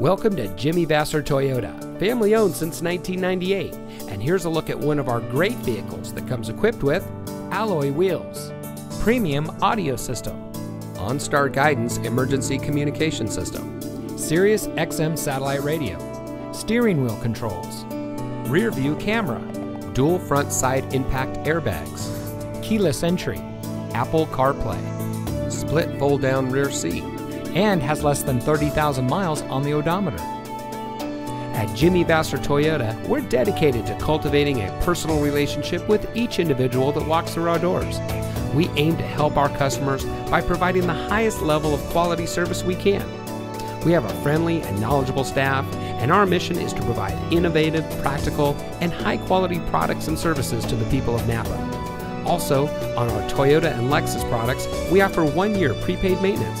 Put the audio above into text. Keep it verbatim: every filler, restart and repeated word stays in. Welcome to Jimmy Vasser Toyota, family owned since nineteen ninety-eight, and here's a look at one of our great vehicles that comes equipped with alloy wheels, premium audio system, OnStar guidance emergency communication system, Sirius X M satellite radio, steering wheel controls, rear view camera, dual front side impact airbags, keyless entry, Apple CarPlay, split fold down rear seat, and has less than thirty thousand miles on the odometer. At Jimmy Vasser Toyota, we're dedicated to cultivating a personal relationship with each individual that walks through our doors. We aim to help our customers by providing the highest level of quality service we can. We have a friendly and knowledgeable staff, and our mission is to provide innovative, practical, and high-quality products and services to the people of Napa. Also, on our Toyota and Lexus products, we offer one-year prepaid maintenance,